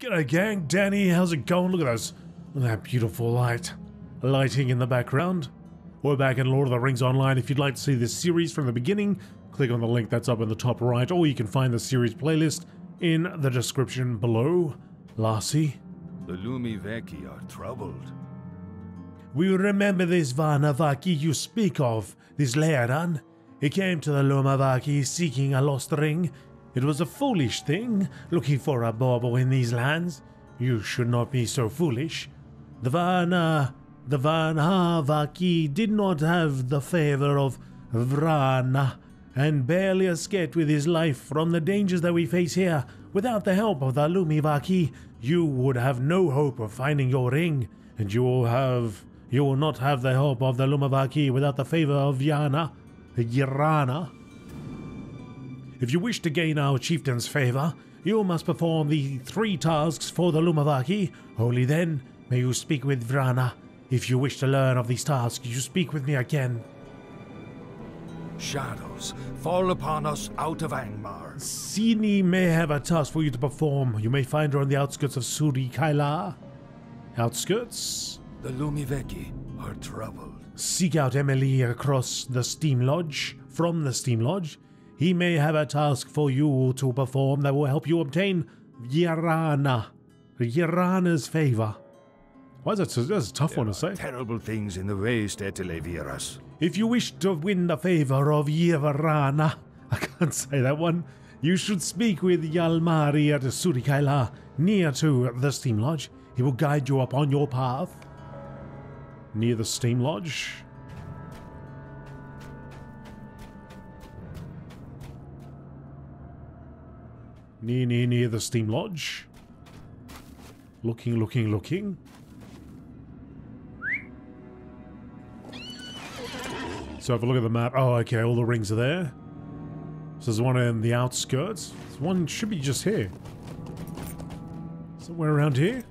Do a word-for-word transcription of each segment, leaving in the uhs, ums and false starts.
G'day gang, Danny, how's it going? Look at us. Look at that beautiful light. Lighting in the background. We're back in Lord of the Rings Online. If you'd like to see this series from the beginning, click on the link that's up in the top right, or you can find the series playlist in the description below. Lassie. The Lumivaki are troubled. We remember this Vanyavaki you speak of, this Leodan. He came to the Lumivaki seeking a lost ring. It was a foolish thing, looking for a bauble in these lands. You should not be so foolish. The Vana, the Vanyavaki did not have the favor of Vrana, and barely escaped with his life from the dangers that we face here. Without the help of the Lumivaki, you would have no hope of finding your ring, and you will have, you will not have the help of the Lumivaki without the favor of Yana, Yrana. If you wish to gain our chieftain's favor, you must perform the three tasks for the Lumivaki. Only then may you speak with Vrana. If you wish to learn of these tasks, you speak with me again. Shadows fall upon us out of Angmar. Sini may have a task for you to perform. You may find her on the outskirts of Suri-Kylä. Outskirts? The Lumivaki are troubled. Seek out Emily across the Steam Lodge, from the Steam Lodge. He may have a task for you to perform that will help you obtain Yrjänä, Yrjänä's favor. Why is that so, that's a tough there one to say. Terrible things in the waste at Televirus. If you wish to win the favor of Yrjänä, I can't say that one. You should speak with Jalmari at Suri-Kylä, near to the Steam Lodge. He will guide you upon your path. Near the Steam Lodge. Near, near, near the Steam Lodge. Looking, looking, looking. So if I look at the map, oh, okay, all the rings are there. So there's one in the outskirts. This one should be just here. Somewhere around here.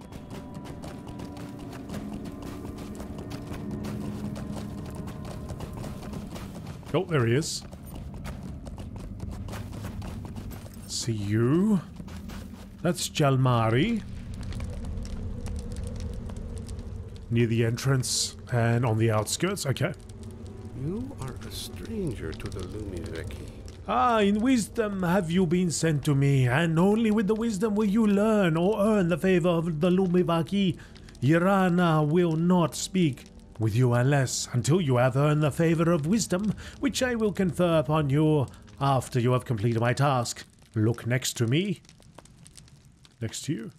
Oh, there he is. See you. That's Jalmari. Near the entrance and on the outskirts. Okay. You are a stranger to the Lumivaki. Ah, in wisdom have you been sent to me, and only with the wisdom will you learn or earn the favor of the Lumivaki. Yrana will not speak with you unless until you have earned the favor of wisdom, which I will confer upon you after you have completed my task. Look next to me. Next to you.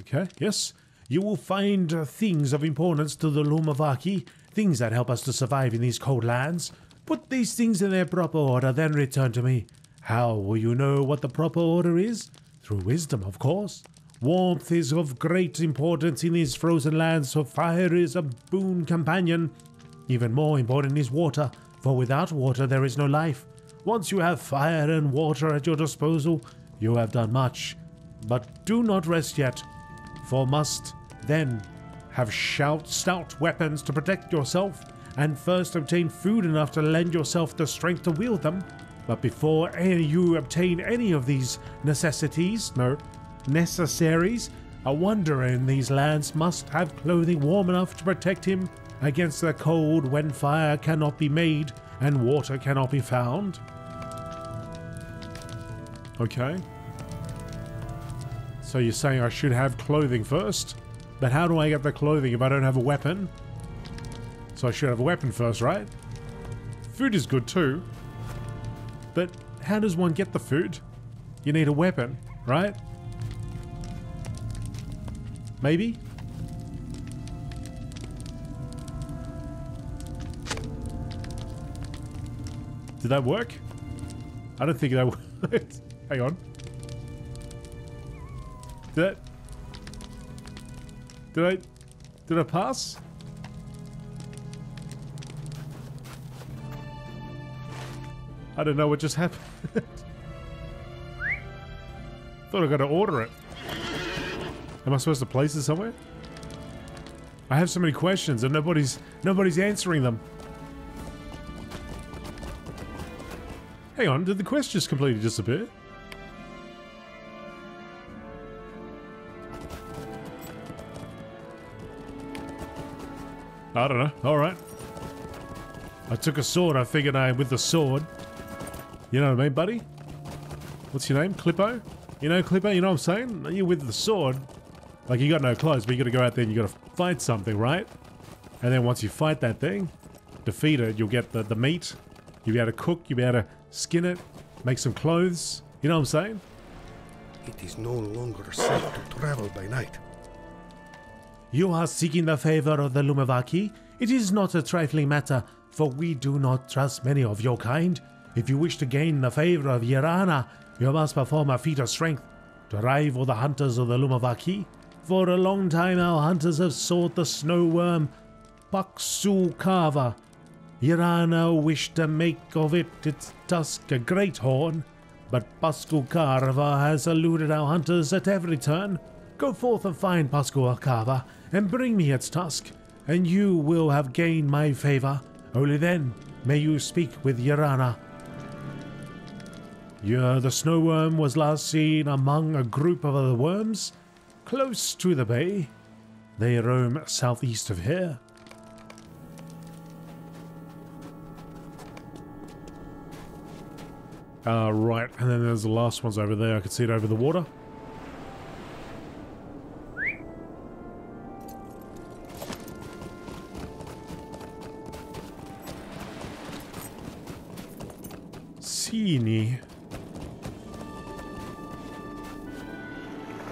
Okay, yes. You will find uh, things of importance to the Lumivaki, things that help us to survive in these cold lands. Put these things in their proper order, then return to me. How will you know what the proper order is? Through wisdom, of course. Warmth is of great importance in these frozen lands, so fire is a boon companion. Even more important is water, for without water there is no life. Once you have fire and water at your disposal, you have done much. But do not rest yet, for must then have shout, stout weapons to protect yourself, and first obtain food enough to lend yourself the strength to wield them. But before any, you obtain any of these necessities, no, necessaries, a wanderer in these lands must have clothing warm enough to protect him against the cold when fire cannot be made and water cannot be found. Okay. So you're saying I should have clothing first? But how do I get the clothing if I don't have a weapon? So I should have a weapon first, right? Food is good too. But how does one get the food? You need a weapon, right? Maybe? Did that work? I don't think that worked. Hang on. Did that... Did I... Did I pass? I don't know what just happened. Thought I got to order it. Am I supposed to place it somewhere? I have so many questions and nobody's... Nobody's answering them. Hang on, did the quest just completely disappear? I don't know. Alright. I took a sword. I figured I, with the sword. You know what I mean, buddy? What's your name? Clippo? You know, Clippo, you know what I'm saying? You're with the sword. Like, you got no clothes, but you gotta go out there and you gotta fight something, right? And then once you fight that thing, defeat it, you'll get the, the meat. You'll be able to cook, you'll be able to skin it, make some clothes. You know what I'm saying? It is no longer safe to travel by night. You are seeking the favor of the Lumivaki. It is not a trifling matter, for we do not trust many of your kind. If you wish to gain the favor of Yrjänä, you must perform a feat of strength to rival the hunters of the Lumivaki. For a long time our hunters have sought the snow worm Paksukarva. Yrjänä wished to make of it its tusk a great horn, but Pasqualkarva has eluded our hunters at every turn. Go forth and find Pasqualkarva and bring me its tusk, and you will have gained my favor. Only then may you speak with Yrjänä. Yeah, the snowworm was last seen among a group of other worms close to the bay. They roam southeast of here. Uh, right, and then there's the last ones over there. I can see it over the water. Sini.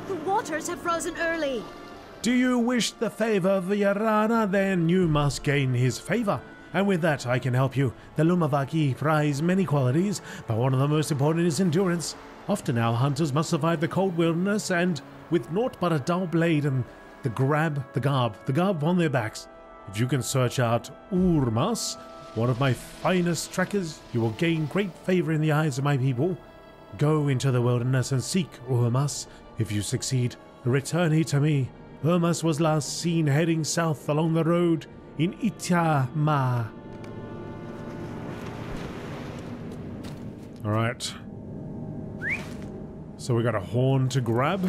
The waters have frozen early. Do you wish the favor of Yrjänä? Then you must gain his favor. And with that, I can help you. The Lumivaki prize many qualities, but one of the most important is endurance. Often our hunters must survive the cold wilderness, and with naught but a dull blade and the grab, the garb, the garb on their backs. If you can search out Urmas, one of my finest trackers, you will gain great favor in the eyes of my people. Go into the wilderness and seek Urmas. If you succeed, return he to me. Urmas was last seen heading south along the road in Itama. Alright. So we got a horn to grab.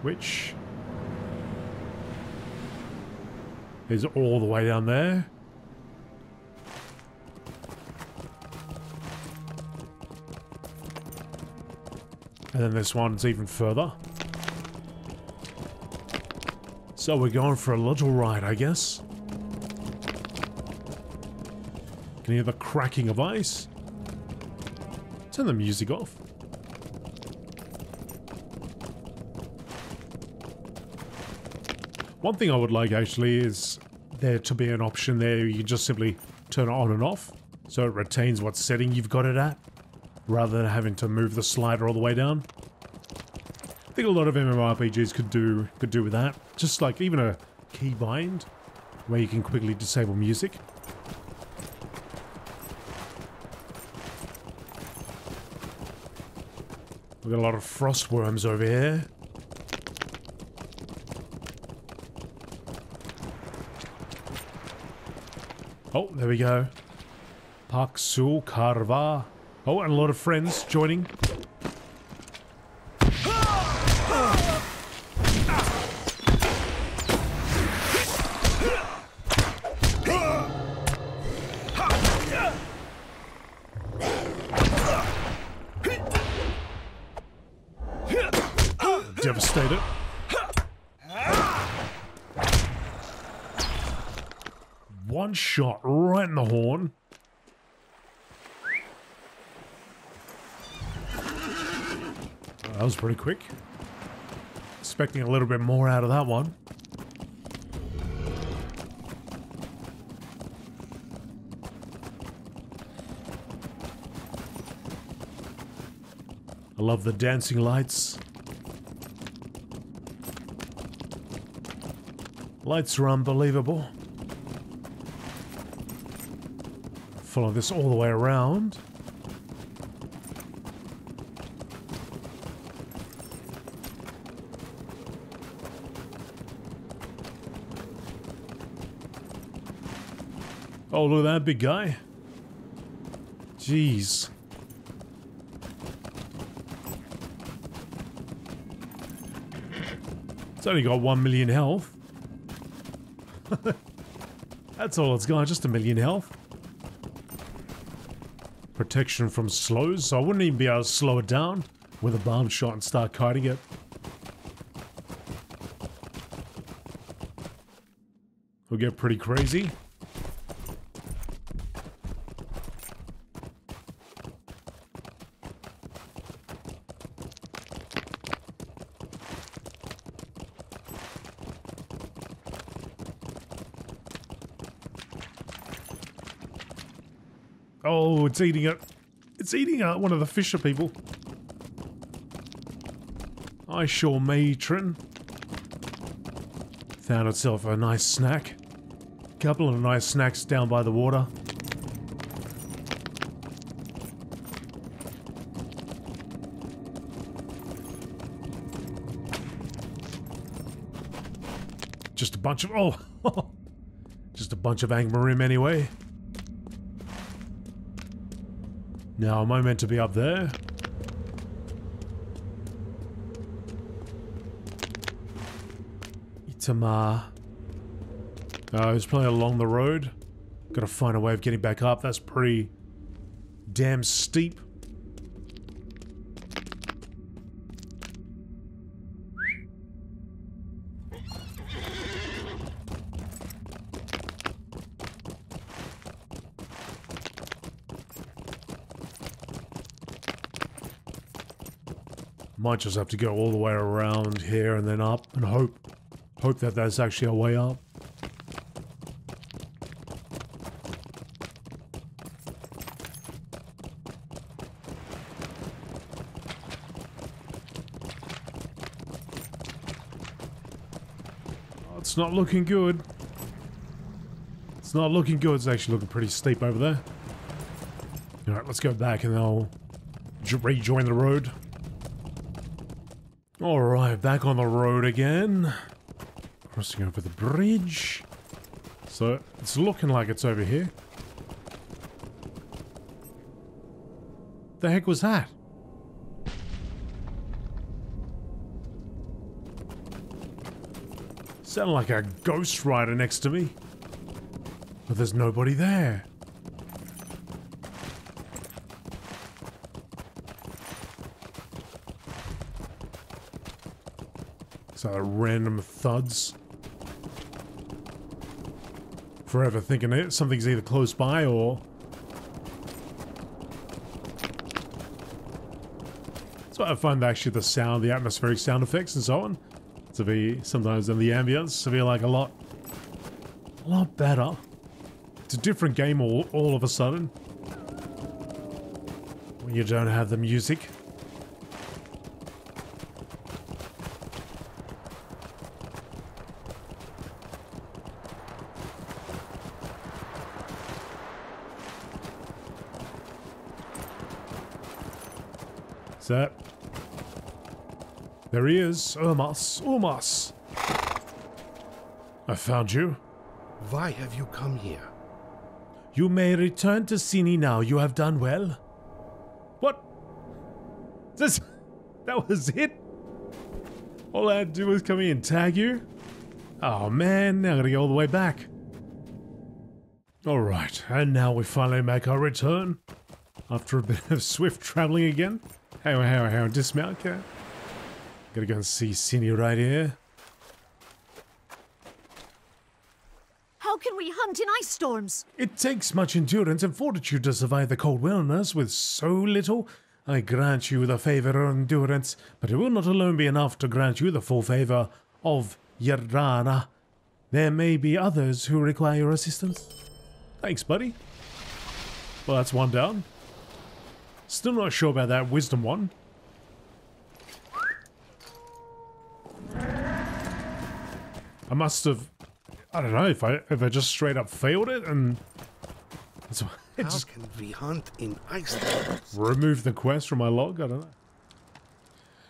Which is all the way down there. And then this one's even further. So we're going for a little ride, I guess. Can you hear the cracking of ice? Turn the music off. One thing I would like, actually, is there to be an option there. You can just simply turn it on and off, so it retains what setting you've got it at, rather than having to move the slider all the way down. I think a lot of MMORPGs could do could do with that. Just like even a keybind where you can quickly disable music. We've got a lot of frost worms over here. Oh, there we go. Paksukarva. Oh, and a lot of friends joining. Shot right in the horn. Oh, that was pretty quick. Expecting a little bit more out of that one. I love the dancing lights. Lights are unbelievable. Follow this all the way around. Oh, look at that big guy. Jeez. It's only got one million health. That's all it's got, just a million health. Protection from slows, so I wouldn't even be able to slow it down with a bomb shot and start kiting it. We'll get pretty crazy. Oh, it's eating it. It's eating out one of the fisher people. I sure, Maitren. Found itself a nice snack. Couple of nice snacks down by the water. Just a bunch of oh, just a bunch of Angmarim anyway. Now, am I meant to be up there? Itama. Uh, he's playing along the road. Gotta find a way of getting back up. That's pretty damn steep. Might just have to go all the way around here and then up and hope, hope that there's actually a way up. It's not looking good. It's not looking good. It's actually looking pretty steep over there. Alright, let's go back and I'll rejoin the road. Alright, back on the road again. Crossing over the bridge. So, it's looking like it's over here. The heck was that? Sounded like a ghost rider next to me. But there's nobody there. So random thuds. Forever thinking it something's either close by or... So I find actually the sound, the atmospheric sound effects and so on, to be sometimes in the ambience to be like a lot a lot better. It's a different game all, all of a sudden when you don't have the music. That there he is, Urmas, Urmas. I found you. Why have you come here? You may return to Sini now. You have done well. What? This? That was it? All I had to do was come here and tag you? Oh man, now I gotta go all the way back. Alright, and now we finally make our return. After a bit of swift traveling again. How, how, how, dismount, okay. Gotta go and see Sini right here. How can we hunt in ice storms? It takes much endurance and fortitude to survive the cold wilderness with so little. I grant you the favor of endurance, but it will not alone be enough to grant you the full favor of Yrjänä. There may be others who require your assistance. Thanks, buddy. Well, that's one down. Still not sure about that wisdom one. I must have... I don't know if I if I just straight up failed it and... It's, it How just, can we hunt in ice? Remove the quest from my log? I don't know.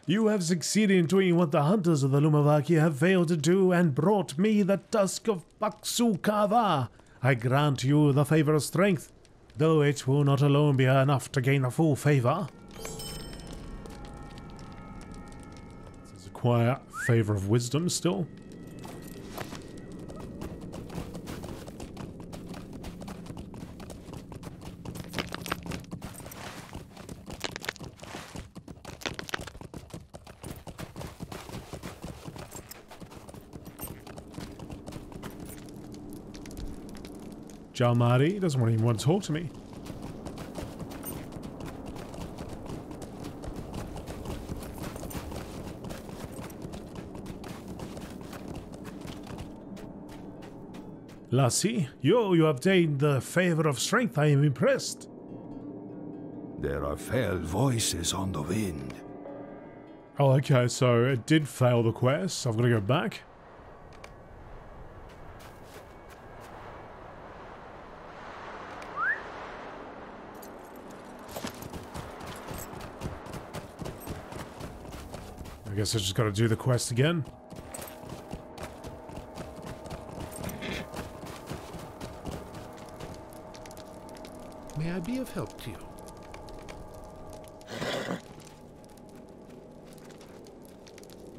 You have succeeded in doing what the hunters of the Lumivaki have failed to do and brought me the tusk of Paksukarva. I grant you the favor of strength. Though it will not alone be enough to gain the full favor. Acquire favor of wisdom still. Jalmari, he doesn't even want to talk to me. Lassie, yo, you obtained the favor of strength. I am impressed. There are fell voices on the wind. Oh, okay, so it did fail the quest, so I've got to go back. I guess I just got to do the quest again. May I be of help to you?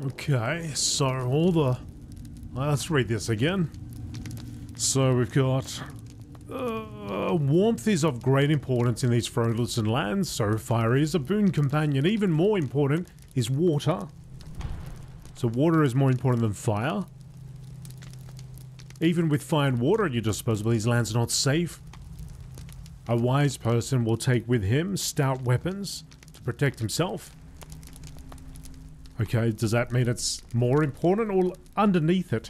Okay, so all the... Let's read this again. So we've got... Uh, warmth is of great importance in these frozen lands, so fire is a boon companion. Even more important is water. So water is more important than fire. Even with fire and water at your disposal, these lands are not safe. A wise person will take with him stout weapons to protect himself. Okay, does that mean it's more important or underneath it?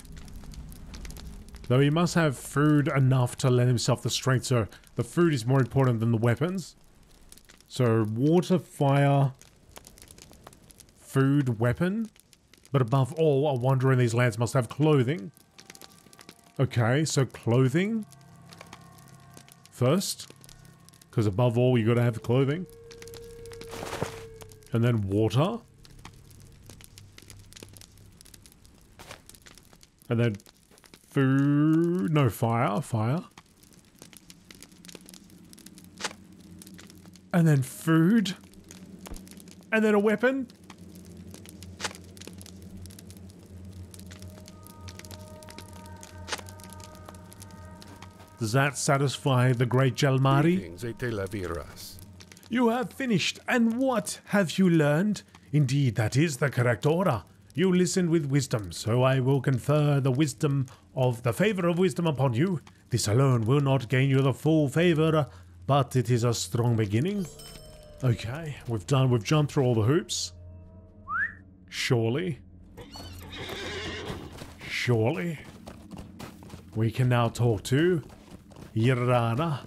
Though he must have food enough to lend himself the strength, so the food is more important than the weapons. So water, fire, food, weapon. But above all, a wanderer in these lands must have clothing. Okay, so clothing first, because above all, you got to have clothing. And then water. And then food, no fire, fire. And then food. And then a weapon. Does that satisfy the great Jalmari? You have finished, and what have you learned? Indeed, that is the correct order. You listened with wisdom, so I will confer the wisdom of the favor of wisdom upon you. This alone will not gain you the full favor, but it is a strong beginning. Okay, we've done, we've jumped through all the hoops. Surely. Surely. We can now talk to Yrjänä.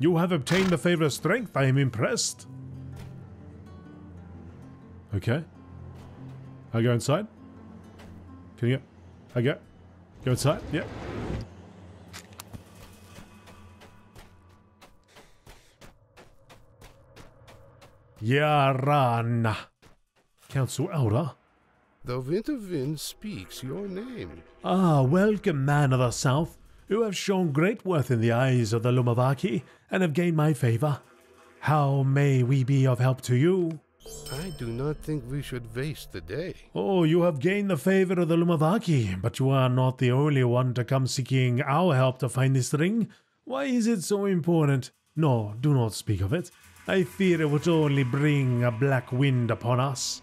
You have obtained the favor of strength. I am impressed. Okay. I go inside. Can you? I go. Go inside. Yep. Yrjänä, Council Elder. The winter wind speaks your name. Ah, welcome, man of the south. You have shown great worth in the eyes of the Lumivaki, and have gained my favor. How may we be of help to you? I do not think we should waste the day. Oh, you have gained the favor of the Lumivaki, but you are not the only one to come seeking our help to find this ring. Why is it so important? No, do not speak of it. I fear it would only bring a black wind upon us.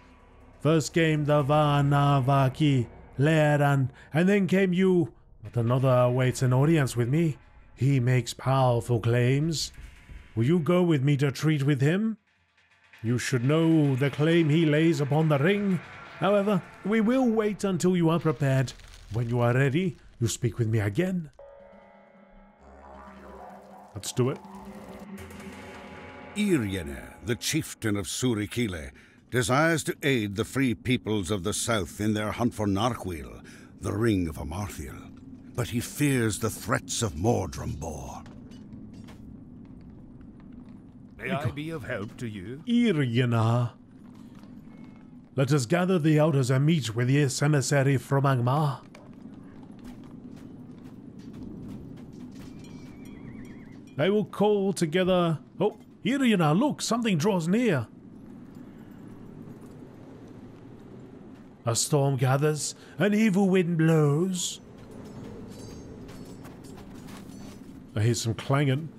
First came the Vanyavaki, Leodan, and then came you. But another awaits an audience with me. He makes powerful claims. Will you go with me to treat with him? You should know the claim he lays upon the ring. However, we will wait until you are prepared. When you are ready, you speak with me again. Let's do it. Yrjänä, the chieftain of Suri-Kylä, desires to aid the free peoples of the south in their hunt for Narkwil, the ring of Amarthiel. But he fears the threats of Mordrambor. May I be of help to you? Yrjänä. Let us gather the elders and meet with this emissary from Angmar. I will call together... Oh, Yrjänä, look, something draws near. A storm gathers, an evil wind blows. I hear some clanging.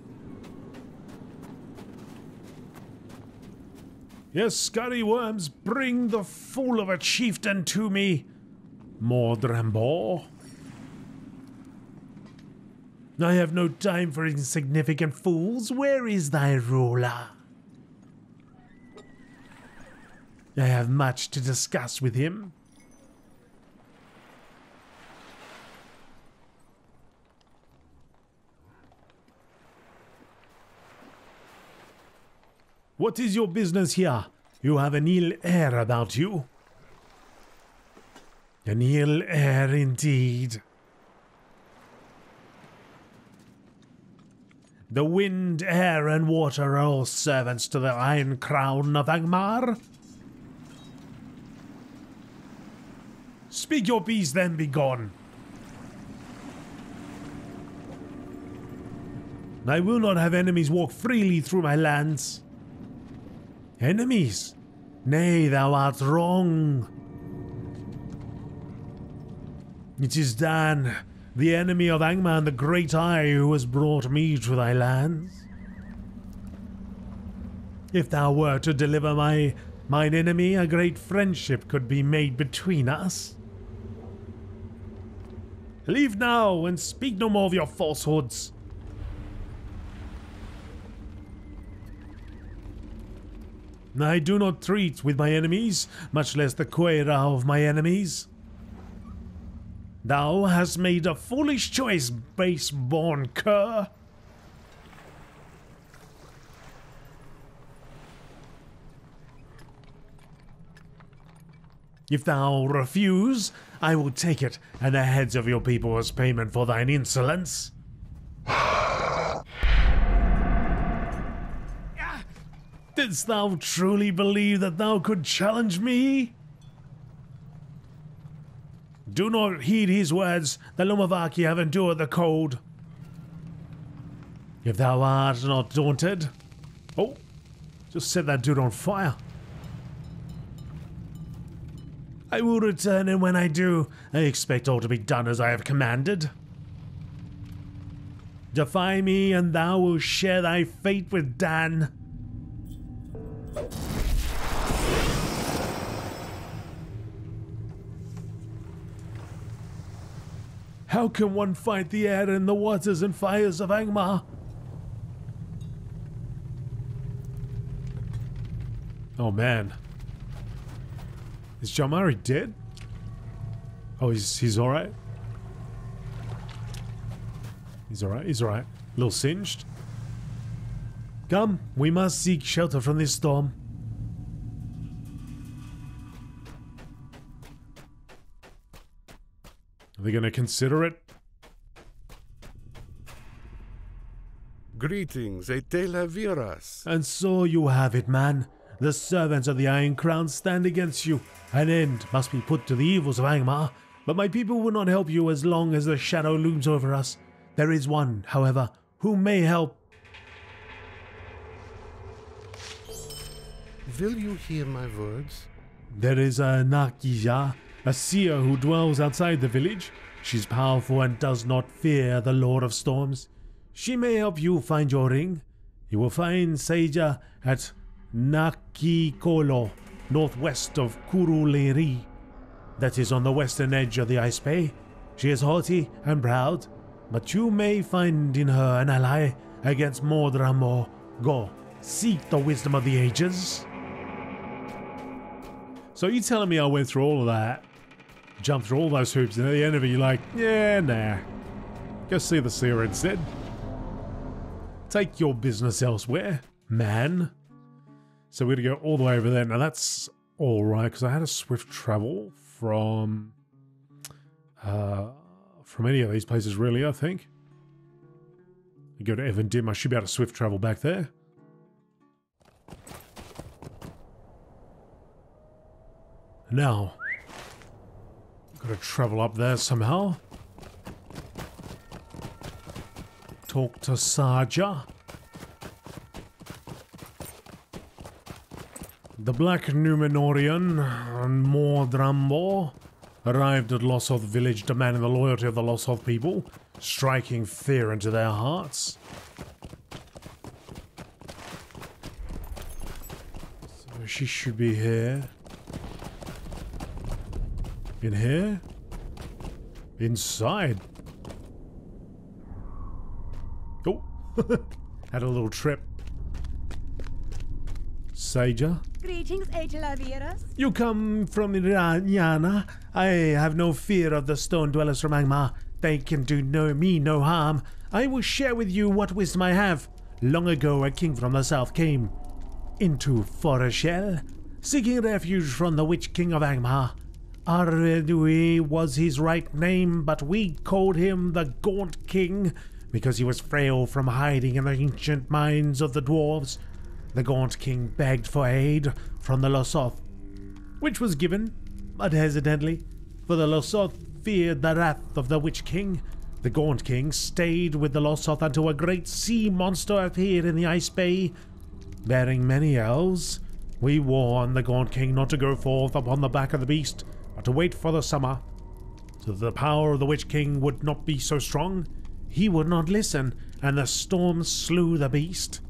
Yes, scurry worms, bring the fool of a chieftain to me. Mordrambor. I have no time for insignificant fools. Where is thy ruler? I have much to discuss with him. What is your business here? You have an ill air about you. An ill air indeed. The wind, air, and water are all servants to the Iron Crown of Angmar. Speak your peace, then be gone. I will not have enemies walk freely through my lands. Enemies? Nay, thou art wrong. It is Dan, the enemy of Angmar, the Great Eye, who has brought me to thy lands. If thou were to deliver my mine enemy, a great friendship could be made between us. Leave now and speak no more of your falsehoods. I do not treat with my enemies, much less the Quera of my enemies. Thou hast made a foolish choice, base-born cur. If thou refuse, I will take it and the heads of your people as payment for thine insolence. Didst thou truly believe that thou could challenge me? Do not heed his words. The Lumivaki have endured the cold. If thou art not daunted... Oh, just set that dude on fire. I will return, and when I do, I expect all to be done as I have commanded. Defy me, and thou wilt share thy fate with Dan. How can one fight the air and the waters and fires of Angmar? Oh man. Is Jalmari dead? Oh, he's, he's alright. He's alright, he's alright. A little singed. Come, we must seek shelter from this storm. Are they going to consider it? Greetings, Etelaviras. And so you have it, man. The servants of the Iron Crown stand against you. An end must be put to the evils of Angmar. But my people will not help you as long as the shadow looms over us. There is one, however, who may help. Will you hear my words? There is a Nâkija, a seer who dwells outside the village. She's powerful and does not fear the Lord of Storms. She may help you find your ring. You will find Seeja at Nâkikolo, northwest of Kuruleri. That is on the western edge of the Ice Bay. She is haughty and proud, but you may find in her an ally against Mordrambor. Go, seek the wisdom of the ages. So you're telling me I went through all of that? Jump through all those hoops, and at the end of it, you're like, yeah, nah. Go see the seer instead. Take your business elsewhere, man. So we're gonna go all the way over there. Now that's all right, because I had a swift travel from uh, from any of these places, really. I think. You go to Evendim. I should be able to swift travel back there. Now, gotta travel up there somehow. Talk to Sarja. The Black Numenorian and Mordrambor arrived at Lossoth village demanding the loyalty of the Lossoth people, striking fear into their hearts. So she should be here. In here? Inside. Oh, had a little trip. Seeja. Greetings, Aetelavieras. You come from Yrjänä. I have no fear of the stone dwellers from Angmar. They can do no me no harm. I will share with you what wisdom I have. Long ago, a king from the south came into Foreshell, seeking refuge from the Witch King of Angmar. Arredui was his right name, but we called him the Gaunt King because he was frail from hiding in the ancient mines of the dwarves. The Gaunt King begged for aid from the Lossoth, which was given, but hesitantly, for the Lossoth feared the wrath of the Witch King. The Gaunt King stayed with the Lossoth until a great sea monster appeared in the Ice Bay, bearing many elves. We warned the Gaunt King not to go forth upon the back of the beast, but to wait for the summer, so that the power of the Witch King would not be so strong. He would not listen, and the storm slew the beast.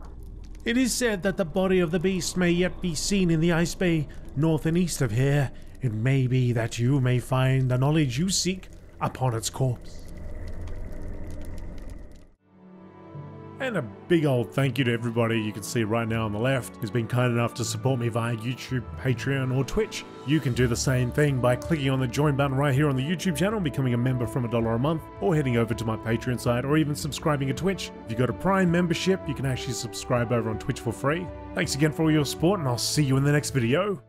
It is said that the body of the beast may yet be seen in the Ice Bay, north and east of here. It may be that you may find the knowledge you seek upon its corpse. And a big old thank you to everybody you can see right now on the left who's been kind enough to support me via YouTube, Patreon or Twitch. You can do the same thing by clicking on the join button right here on the YouTube channel, becoming a member from a dollar a month, or heading over to my Patreon site, or even subscribing to Twitch. If you got a Prime membership, you can actually subscribe over on Twitch for free. Thanks again for all your support, and I'll see you in the next video.